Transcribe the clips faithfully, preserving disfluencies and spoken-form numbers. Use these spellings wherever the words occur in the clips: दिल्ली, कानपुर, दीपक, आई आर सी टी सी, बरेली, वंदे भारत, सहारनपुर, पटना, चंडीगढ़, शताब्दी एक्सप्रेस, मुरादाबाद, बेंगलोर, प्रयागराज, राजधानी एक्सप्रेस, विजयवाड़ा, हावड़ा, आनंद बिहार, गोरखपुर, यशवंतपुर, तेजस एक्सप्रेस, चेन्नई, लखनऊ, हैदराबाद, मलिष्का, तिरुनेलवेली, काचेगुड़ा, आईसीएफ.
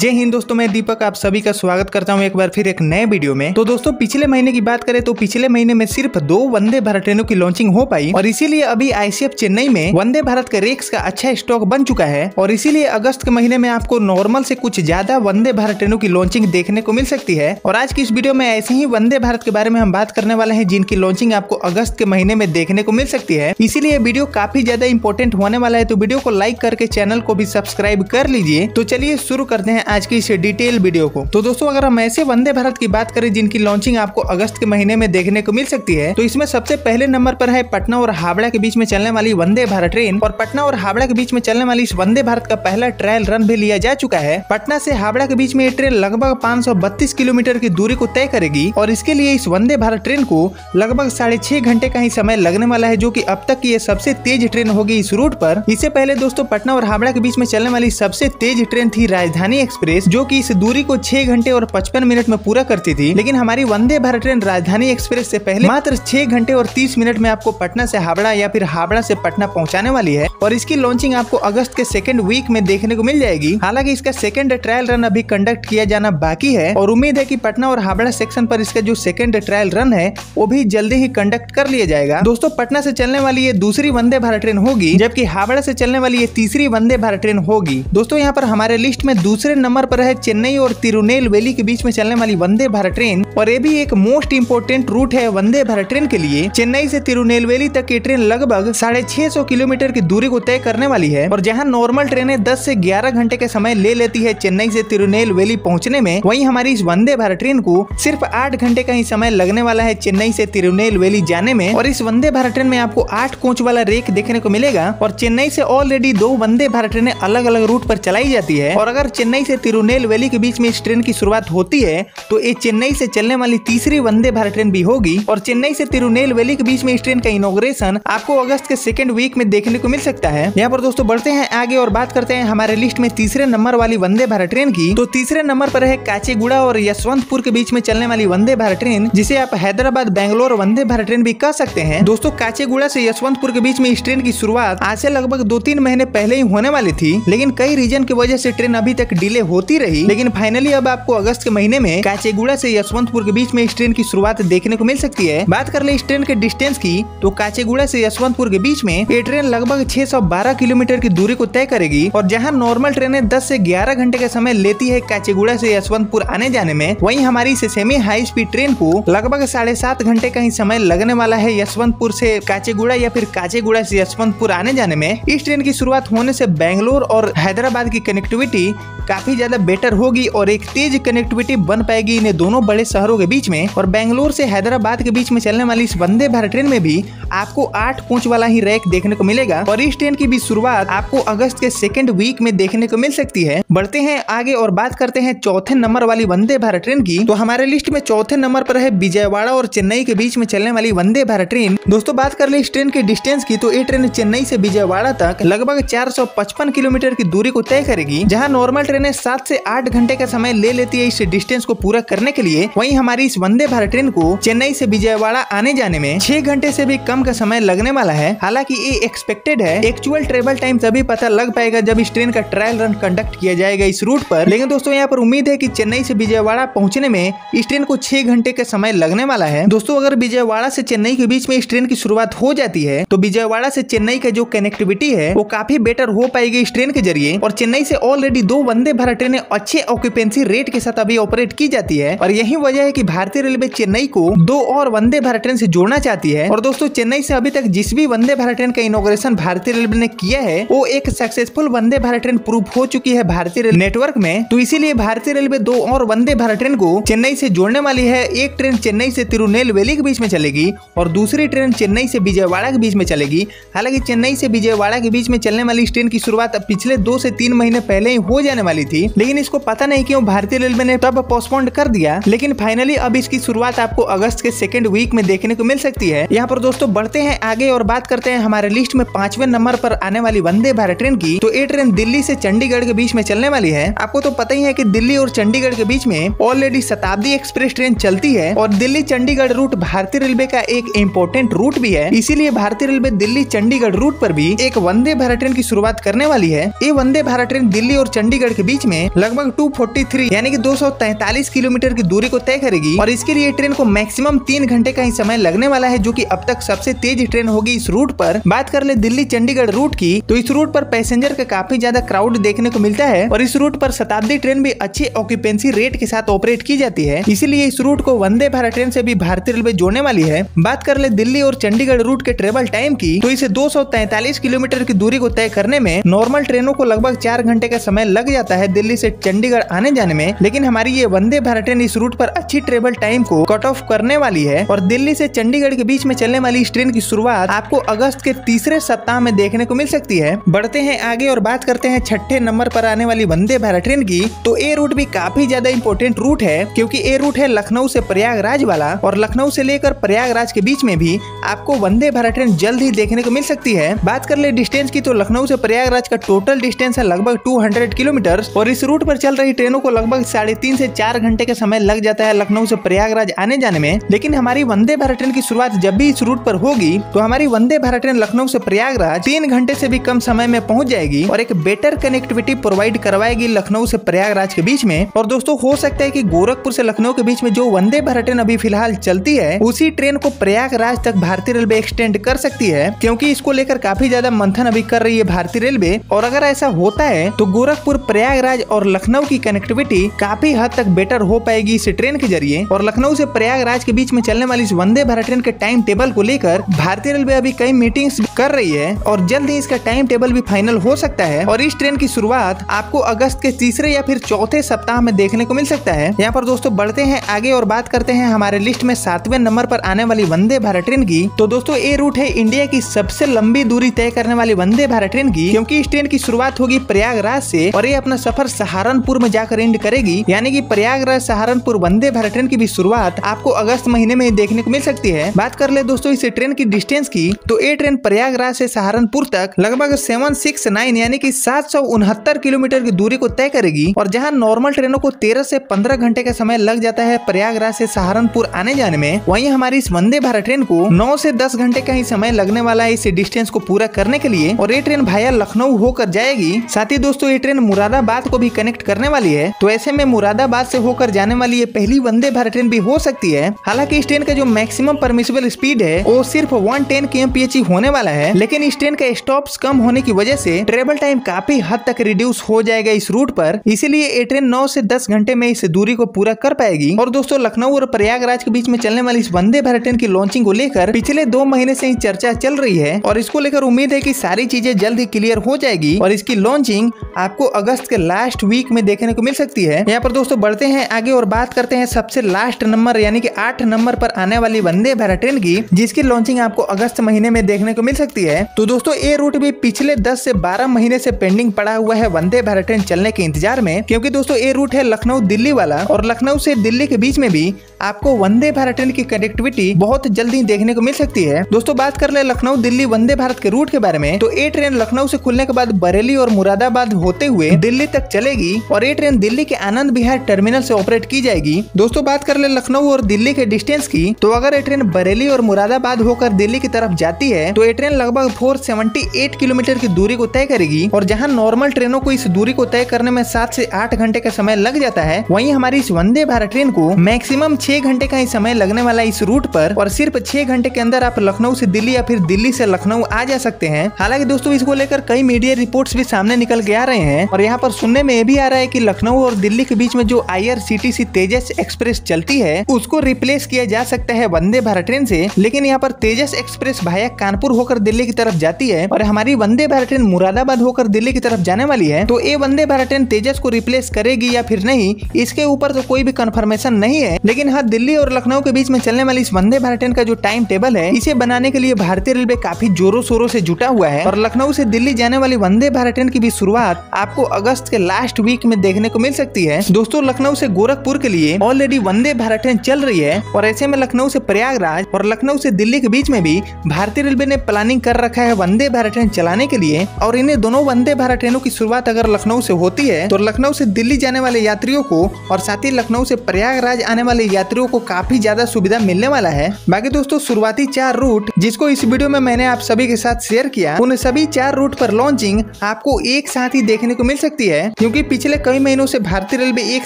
जय हिंद दोस्तों, मैं दीपक आप सभी का स्वागत करता हूं एक बार फिर एक नए वीडियो में। तो दोस्तों पिछले महीने की बात करें तो पिछले महीने में सिर्फ दो वंदे भारत ट्रेनों की लॉन्चिंग हो पाई और इसीलिए अभी आईसीएफ चेन्नई में वंदे भारत के रेक्स का अच्छा स्टॉक बन चुका है और इसीलिए अगस्त के महीने में आपको नॉर्मल से कुछ ज्यादा वंदे भारत ट्रेनों की लॉन्चिंग देखने को मिल सकती है। और आज की इस वीडियो में ऐसे ही वंदे भारत के बारे में हम बात करने वाले हैं जिनकी लॉन्चिंग आपको अगस्त के महीने में देखने को मिल सकती है, इसीलिए वीडियो काफी ज्यादा इंपॉर्टेंट होने वाला है। तो वीडियो को लाइक करके चैनल को भी सब्सक्राइब कर लीजिए। तो चलिए शुरू करते हैं आज की इस डिटेल वीडियो को। तो दोस्तों अगर हम ऐसे वंदे भारत की बात करें जिनकी लॉन्चिंग आपको अगस्त के महीने में देखने को मिल सकती है तो इसमें सबसे पहले नंबर पर है पटना और हावड़ा के बीच में चलने वाली वंदे भारत ट्रेन। और पटना और हावड़ा के बीच में चलने वाली इस वंदे भारत का पहला ट्रायल रन भी लिया जा चुका है। पटना से हावड़ा के बीच में ये ट्रेन लगभग पाँच सौ बत्तीस किलोमीटर की दूरी को तय करेगी और इसके लिए इस वंदे भारत ट्रेन को लगभग साढ़े छह घंटे का ही समय लगने वाला है, जो की अब तक की ये सबसे तेज ट्रेन होगी इस रूट पर। इससे पहले दोस्तों पटना और हावड़ा के बीच में चलने वाली सबसे तेज ट्रेन थी राजधानी एक्सप्रेस, जो कि इस दूरी को छह घंटे और पचपन मिनट में पूरा करती थी। लेकिन हमारी वंदे भारत ट्रेन राजधानी एक्सप्रेस से पहले मात्र छह घंटे और तीस मिनट में आपको पटना से हावड़ा या फिर हावड़ा से पटना पहुंचाने वाली है और इसकी लॉन्चिंग आपको अगस्त के सेकंड वीक में देखने को मिल जाएगी। हालांकि इसका सेकंड ट्रायल रन अभी कंडक्ट किया जाना बाकी है और उम्मीद है कि पटना और हावड़ा सेक्शन पर इसका जो सेकंड ट्रायल रन है वो भी जल्दी ही कंडक्ट कर लिया जाएगा। दोस्तों पटना से चलने वाली ये दूसरी वंदे भारत ट्रेन होगी, जबकि हावड़ा से चलने वाली ये तीसरी वंदे भारत ट्रेन होगी। दोस्तों यहाँ पर हमारे लिस्ट में दूसरे नंबर पर है चेन्नई और तिरुनेलवेली के बीच में चलने वाली वंदे भारत ट्रेन और ये भी एक मोस्ट इम्पोर्टेंट रूट है वंदे भारत ट्रेन के लिए। चेन्नई से तिरुनेलवेली तक ये ट्रेन लगभग साढ़े छह सौ किलोमीटर की दूरी को तय करने वाली है और जहां नॉर्मल ट्रेनें दस से ग्यारह घंटे के समय ले लेती है चेन्नई से तिरुनेलवेली पहुंचने में, वहीं हमारी इस वंदे भारत ट्रेन को सिर्फ आठ घंटे का ही समय लगने वाला है चेन्नई से तिरुनेलवेली जाने में। और इस वंदे भारत ट्रेन में आपको आठ कोच वाला रेक देखने को मिलेगा और चेन्नई से ऑलरेडी दो वंदे भारत ट्रेनें अलग अलग रूट पर चलाई जाती है और अगर चेन्नई से तिरुनेलवेली के बीच में इस ट्रेन की शुरुआत होती है तो ये चेन्नई से चलने वाली तीसरी वंदे भारत ट्रेन भी होगी। और चेन्नई से तिरुनेलवेली के बीच में इस ट्रेन का इनॉग्रेशन आपको अगस्त के सेकंड वीक में देखने को मिल सकता है। यहाँ पर दोस्तों बढ़ते हैं आगे और बात करते हैं हमारे लिस्ट में तीसरे नंबर वाली वंदे भारत ट्रेन की। तो तीसरे नंबर पर है काचेगुड़ा और यशवंतपुर के बीच में चलने वाली वंदे भारत ट्रेन, जिसे आप हैदराबाद बेंगलोर वंदे भारत ट्रेन भी कह सकते हैं। दोस्तों काचेगुड़ा से यशवंतपुर के बीच में इस ट्रेन की शुरुआत आज से लगभग दो तीन महीने पहले ही होने वाली थी, लेकिन कई रीजन की वजह से ट्रेन अभी तक डिले होती रही। लेकिन फाइनली अब आपको अगस्त के महीने में काचेगुड़ा से यशवंतपुर के बीच में इस ट्रेन की शुरुआत देखने को मिल सकती है। बात कर ले इस ट्रेन के डिस्टेंस की तो काचेगुड़ा से यशवंतपुर के बीच में ये ट्रेन लगभग छह सौ बारह किलोमीटर की दूरी को तय करेगी और जहां नॉर्मल ट्रेनें दस से ग्यारह घंटे का समय लेती है काचेगुड़ा से यशवंतपुर आने जाने में, वहीं हमारी इस सेमी हाई स्पीड ट्रेन को लगभग साढ़े सात घंटे का ही समय लगने वाला है यशवंतपुर से काचेगुड़ा या फिर काचेगुड़ा से यशवंतपुर आने जाने में। इस ट्रेन की शुरुआत होने से बेंगलोर और हैदराबाद की कनेक्टिविटी काफी ज्यादा बेटर होगी और एक तेज कनेक्टिविटी बन पाएगी इन दोनों बड़े शहरों के बीच में। और बेंगलोर से हैदराबाद के बीच में चलने वाली इस वंदे भारत ट्रेन में भी आपको आठ कोच वाला ही रैक देखने को मिलेगा और इस ट्रेन की भी शुरुआत आपको अगस्त के सेकंड वीक में देखने को मिल सकती है। बढ़ते हैं आगे और बात करते हैं चौथे नंबर वाली वंदे भारत ट्रेन की। तो हमारे लिस्ट में चौथे नंबर पर है विजयवाड़ा और चेन्नई के बीच में चलने वाली वंदे भारत ट्रेन। दोस्तों बात कर ले इस ट्रेन के डिस्टेंस की तो ये ट्रेन चेन्नई से विजयवाड़ा तक लगभग चार सौ पचपन किलोमीटर की दूरी को तय करेगी, जहाँ नॉर्मल ट्रेनें सात से आठ घंटे का समय ले लेती है इस डिस्टेंस को पूरा करने के लिए। वहीं हमारी इस वंदे भारत ट्रेन को चेन्नई से विजयवाड़ा आने जाने में छह घंटे से भी कम का समय लगने वाला है। हालांकि ये एक्सपेक्टेड है, एक्चुअल ट्रेवल टाइम तभी पता लग पाएगा जब इस ट्रेन का ट्रायल रन कंडक्ट किया जाएगा इस रूट पर। लेकिन दोस्तों यहाँ पर उम्मीद है कि चेन्नई से विजयवाड़ा पहुँचने में इस ट्रेन को छह घंटे का समय लगने वाला है। दोस्तों अगर विजयवाड़ा से चेन्नई के बीच में इस ट्रेन की शुरुआत हो जाती है तो विजयवाड़ा से चेन्नई का जो कनेक्टिविटी है वो काफी बेटर हो पाएगी इस ट्रेन के जरिए। और चेन्नई से ऑलरेडी दो वंदे भारत ट्रेनें अच्छे ऑक्यूपेंसी रेट के साथ अभी ऑपरेट की जाती है और यही वजह है कि भारतीय रेलवे चेन्नई को दो और वंदे भारत ट्रेन से जोड़ना चाहती है। और दोस्तों चेन्नई से अभी तक जिस भी वंदे भारत ट्रेन का इनॉग्रेशन भारतीय रेलवे ने किया है वो एक successful वंदे भारत train prove हो चुकी है भारतीय रेलवे नेटवर्क में, तो इसीलिए भारतीय रेलवे दो और वंदे भारत ट्रेन को चेन्नई से जोड़ने वाली है। एक ट्रेन चेन्नई से तिरुनेलवेली के बीच में चलेगी और दूसरी ट्रेन चेन्नई से विजयवाड़ा के बीच में चलेगी। हालांकि चेन्नई से विजयवाड़ा के बीच में चलने वाली इस ट्रेन की शुरुआत पिछले दो से तीन महीने पहले ही हो जाने वाली थी, लेकिन इसको पता नहीं क्यों भारतीय रेलवे ने तब पोस्टपोन कर दिया। लेकिन फाइनली अब इसकी शुरुआत आपको अगस्त के सेकंड वीक में देखने को मिल सकती है। यहाँ पर दोस्तों बढ़ते हैं आगे और बात करते हैं हमारे लिस्ट में पांचवें नंबर पर आने वाली वंदे भारत ट्रेन की। तो ये ट्रेन दिल्ली से चंडीगढ़ के बीच में चलने वाली है। आपको तो पता ही है कि दिल्ली और चंडीगढ़ के बीच में ऑलरेडी शताब्दी एक्सप्रेस ट्रेन चलती है और दिल्ली चंडीगढ़ रूट भारतीय रेलवे का एक इम्पोर्टेंट रूट भी है। इसीलिए भारतीय रेलवे दिल्ली चंडीगढ़ रूट पर भी एक वंदे भारत ट्रेन की शुरुआत करने वाली है। ये वंदे भारत ट्रेन दिल्ली और चंडीगढ़ के बीच में लगभग दो सौ तैंतालीस यानी कि दो सौ तैंतालीस किलोमीटर की दूरी को तय करेगी और इसके लिए ट्रेन को मैक्सिमम तीन घंटे का ही समय लगने वाला है, जो कि अब तक सबसे तेज ट्रेन होगी इस रूट पर। बात कर ले दिल्ली चंडीगढ़ रूट की तो इस रूट पर पैसेंजर का काफी ज्यादा क्राउड देखने को मिलता है और इस रूट पर शताब्दी ट्रेन भी अच्छी ऑक्यूपेंसी रेट के साथ ऑपरेट की जाती है। इसीलिए इस रूट को वंदे भारत ट्रेन से भी भारतीय रेलवे जोड़ने वाली है। बात कर ले दिल्ली और चंडीगढ़ रूट के ट्रेवल टाइम की तो इसे दो सौ तैंतालीस किलोमीटर की दूरी को तय करने में नॉर्मल ट्रेनों को लगभग चार घंटे का समय लग जाता है दिल्ली से चंडीगढ़ आने जाने में, लेकिन हमारी ये वंदे भारत ट्रेन इस रूट पर अच्छी ट्रेवल टाइम को कट ऑफ करने वाली है और दिल्ली से चंडीगढ़ के बीच में चलने वाली इस ट्रेन की शुरुआत आपको अगस्त के तीसरे सप्ताह में देखने को मिल सकती है। बढ़ते हैं आगे और बात करते हैं छठे नंबर पर आने वाली वंदे भारत ट्रेन की। तो ये रूट भी काफी ज्यादा इम्पोर्टेंट रूट है क्योंकि ये रूट है लखनऊ से प्रयागराज वाला और लखनऊ से लेकर प्रयागराज के बीच में भी आपको वंदे भारत ट्रेन जल्द ही देखने को मिल सकती है। बात कर ले डिस्टेंस की तो लखनऊ से प्रयागराज का टोटल डिस्टेंस है लगभग दो सौ किलोमीटर और इस रूट पर चल रही ट्रेनों को लगभग साढ़े तीन से चार घंटे का समय लग जाता है लखनऊ से प्रयागराज आने जाने में। लेकिन हमारी वंदे भारत ट्रेन की शुरुआत जब भी इस रूट पर होगी तो हमारी वंदे भारत ट्रेन लखनऊ से प्रयागराज तीन घंटे से भी कम समय में पहुंच जाएगी और एक बेटर कनेक्टिविटी प्रोवाइड करवाएगी लखनऊ से प्रयागराज के बीच में। और दोस्तों हो सकता है कि गोरखपुर से लखनऊ के बीच में जो वंदे भारत ट्रेन अभी फिलहाल चलती है उसी ट्रेन को प्रयागराज तक भारतीय रेलवे एक्सटेंड कर सकती है क्योंकि इसको लेकर काफी ज्यादा मंथन अभी कर रही है भारतीय रेलवे। और अगर ऐसा होता है तो गोरखपुर प्रयागराज और लखनऊ की कनेक्टिविटी काफी हद तक बेटर हो पाएगी इस ट्रेन के जरिए। और लखनऊ से प्रयागराज के बीच में चलने वाली इस वंदे भारत ट्रेन के टाइम टेबल को लेकर भारतीय रेलवे अभी कई मीटिंग्स कर रही है और जल्द ही इसका टाइम टेबल भी फाइनल हो सकता है और इस ट्रेन की शुरुआत आपको अगस्त के तीसरे या फिर चौथे सप्ताह में देखने को मिल सकता है। यहाँ पर दोस्तों बढ़ते हैं आगे और बात करते हैं हमारे लिस्ट में सातवें नंबर पर आने वाली वंदे भारत ट्रेन की। तो दोस्तों ये रूट है इंडिया की सबसे लंबी दूरी तय करने वाली वंदे भारत ट्रेन की क्योंकि इस ट्रेन की शुरुआत होगी प्रयागराज से और ये अपना सफर सहारनपुर में जाकर एंड करेगी, यानी कि प्रयागराज सहारनपुर वंदे भारत ट्रेन की भी शुरुआत आपको अगस्त महीने में देखने को मिल सकती है। बात कर ले दोस्तों इस ट्रेन की डिस्टेंस की तो ये ट्रेन प्रयागराज से सहारनपुर तक लगभग सेवन सिक्स नाइन यानी की सात सौ उनहत्तर किलोमीटर की दूरी को तय करेगी और जहाँ नॉर्मल ट्रेनों को तेरह से पंद्रह घंटे का समय लग जाता है प्रयागराज से सहारनपुर आने जाने में, वहीं हमारी इस वंदे भारत ट्रेन को नौ से दस घंटे का ही समय लगने वाला है इस डिस्टेंस को पूरा करने के लिए और ये ट्रेन भाया लखनऊ होकर जाएगी। साथ ही दोस्तों ये ट्रेन मुरादाबाद को भी कनेक्ट करने वाली है तो ऐसे में मुरादाबाद से होकर जाने वाली ये पहली वंदे भारत ट्रेन भी हो सकती है। हालांकि इस ट्रेन का जो मैक्सिमम परमिसिबल स्पीड है वो सिर्फ one ten K M P H होने वाला है, लेकिन इस ट्रेन का स्टॉप कम होने की वजह से ट्रेवल टाइम काफी हद तक रिड्यूस हो जाएगा इस रूट पर। इसीलिए ये ट्रेन नौ से दस घंटे में इस दूरी को पूरा कर पाएगी। और दोस्तों लखनऊ और प्रयागराज के बीच में चलने वाली इस वंदे भारत ट्रेन की लॉन्चिंग को लेकर पिछले दो महीने से ही चर्चा चल रही है और इसको लेकर उम्मीद है कि सारी चीजें जल्द ही क्लियर हो जाएगी और इसकी लॉन्चिंग आपको अगस्त के लास्ट वीक में देखने को मिल सकती है। यहाँ पर दोस्तों बढ़ते हैं आगे और बात करते हैं सबसे लास्ट नंबर यानी कि आठ नंबर पर आने वाली वंदे भारत ट्रेन की, जिसकी लॉन्चिंग आपको अगस्त महीने में देखने को मिल सकती है। तो दोस्तों ये रूट भी पिछले दस से बारह महीने से पेंडिंग पड़ा हुआ है वंदे भारत ट्रेन चलने के इंतजार में क्योंकि दोस्तों ये रूट है लखनऊ दिल्ली वाला और लखनऊ से दिल्ली के बीच में भी आपको वंदे भारत ट्रेन की कनेक्टिविटी बहुत जल्दी देखने को मिल सकती है। दोस्तों बात कर ले लखनऊ दिल्ली वंदे भारत के रूट के बारे में तो ये ट्रेन लखनऊ से खुलने के बाद बरेली और मुरादाबाद होते हुए दिल्ली तक चलेगी और ये ट्रेन दिल्ली के आनंद बिहार टर्मिनल से ऑपरेट की जाएगी। दोस्तों बात कर ले लखनऊ और दिल्ली के डिस्टेंस की तो अगर ये ट्रेन बरेली और मुरादाबाद होकर दिल्ली की तरफ जाती है तो ये ट्रेन लगभग चार सौ अठहत्तर किलोमीटर की दूरी को तय करेगी और जहाँ नॉर्मल ट्रेनों को इस दूरी को तय करने में सात से आठ घंटे का समय लग जाता है, वहीं हमारी इस वंदे भारत ट्रेन को मैक्सिमम छह घंटे का ही समय लगने वाला इस रूट पर और सिर्फ छह घंटे के अंदर आप लखनऊ से दिल्ली या फिर दिल्ली से लखनऊ आ जा सकते हैं। हालांकि दोस्तों इसको लेकर कई मीडिया रिपोर्ट्स भी सामने निकल के आ रहे हैं और यहाँ पर सुनने में यह भी आ रहा है कि लखनऊ और दिल्ली के बीच में जो आई आर सी टी सी तेजस एक्सप्रेस चलती है उसको रिप्लेस किया जा सकता है वंदे भारत ट्रेन से, लेकिन यहाँ पर तेजस एक्सप्रेस भाया कानपुर होकर दिल्ली की तरफ जाती है और हमारी वंदे भारत ट्रेन मुरादाबाद होकर दिल्ली की तरफ जाने वाली है। तो ये वंदे भारत ट्रेन तेजस को रिप्लेस करेगी या फिर नहीं इसके ऊपर तो कोई भी कंफर्मेशन नहीं है, लेकिन हाँ दिल्ली और लखनऊ के बीच में चलने वाली इस वंदे भारत ट्रेन का जो टाइम टेबल है इसे बनाने के लिए भारतीय रेलवे काफी जोरों शोरों से जुटा हुआ है और लखनऊ से दिल्ली जाने वाली वंदे भारत ट्रेन की भी शुरुआत आपको अगस्त के लास्ट वीक में देखने को मिल सकती है। दोस्तों लखनऊ से गोरखपुर के लिए ऑलरेडी वंदे भारत ट्रेन चल रही है और ऐसे में लखनऊ से प्रयागराज और लखनऊ से दिल्ली के बीच में भी भारतीय रेलवे ने प्लानिंग कर रखा है वंदे भारत ट्रेन चलाने के लिए। और इन्हें दोनों वंदे भारत ट्रेनों की शुरुआत अगर लखनऊ से होती है तो लखनऊ से दिल्ली जाने वाले यात्रियों को और साथ ही लखनऊ से प्रयागराज आने वाले यात्रियों को काफी ज्यादा सुविधा मिलने वाला है। बाकी दोस्तों शुरुआती चार रूट जिसको इस वीडियो में मैंने आप सभी के साथ शेयर किया, उन सभी चार रूट पर लॉन्चिंग आपको एक साथ ही देखने को मिल सकती है, क्योंकि पिछले कई महीनों से भारतीय रेलवे एक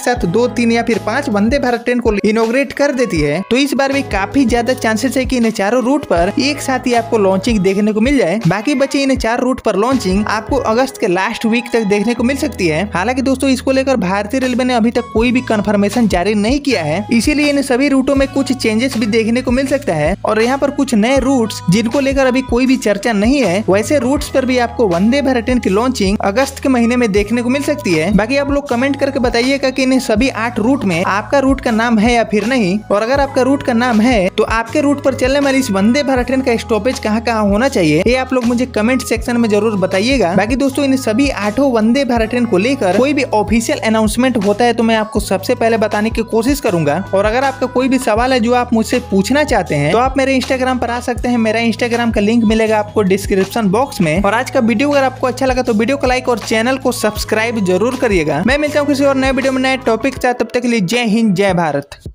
साथ दो तीन या फिर पांच वंदे भारत ट्रेन को इनोग्रेट कर देती है। तो इस बार भी काफी ज्यादा चांसेस है कि इन चारों रूट पर एक साथ ही आपको लॉन्चिंग देखने को मिल जाए। बाकी बचे इन चार रूट पर लॉन्चिंग आपको अगस्त के लास्ट वीक तक देखने को मिल सकती है। हालांकि दोस्तों इसको लेकर भारतीय रेलवे ने अभी तक कोई भी कंफर्मेशन जारी नहीं किया है, इसीलिए इन सभी रूटों में कुछ चेंजेस भी देखने को मिल सकता है। और यहाँ पर कुछ नए रूट्स जिनको लेकर अभी कोई भी चर्चा नहीं है, वैसे रूट्स पर भी आपको वंदे भारत ट्रेन की लॉन्चिंग अगस्त के महीने में देखने को मिल सकती है। बाकी आप लोग कमेंट करके बताइएगा कि इन सभी आठ रूट में आपका रूट का नाम है या फिर नहीं, और अगर आपका रूट का नाम है तो आपके रूट पर चलने वाली इस वंदे भारत ट्रेन का स्टॉपेज कहाँ कहाँ होना चाहिए, ये आप लोग मुझे कमेंट सेक्शन में जरूर बताइएगा। बाकी दोस्तों इन सभी आठों वंदे भारत ट्रेन को लेकर कोई भी ऑफिशियल अनाउंसमेंट होता है तो मैं आपको सबसे पहले बताने की कोशिश करूंगा। और अगर आपका कोई भी सवाल है जो आप मुझसे पूछना चाहते हैं तो आप मेरे इंस्टाग्राम पर आ सकते हैं, मेरा इंस्टाग्राम का लिंक मिलेगा आपको डिस्क्रिप्शन बॉक्स में। और आज का वीडियो अगर आपको अच्छा लगा तो वीडियो को लाइक और चैनल को सब्सक्राइब जरूर करिएगा। मैं मिलता हूँ किसी और नए वीडियो में नए टॉपिक के साथ, तब तक के लिए जय हिंद जय भारत।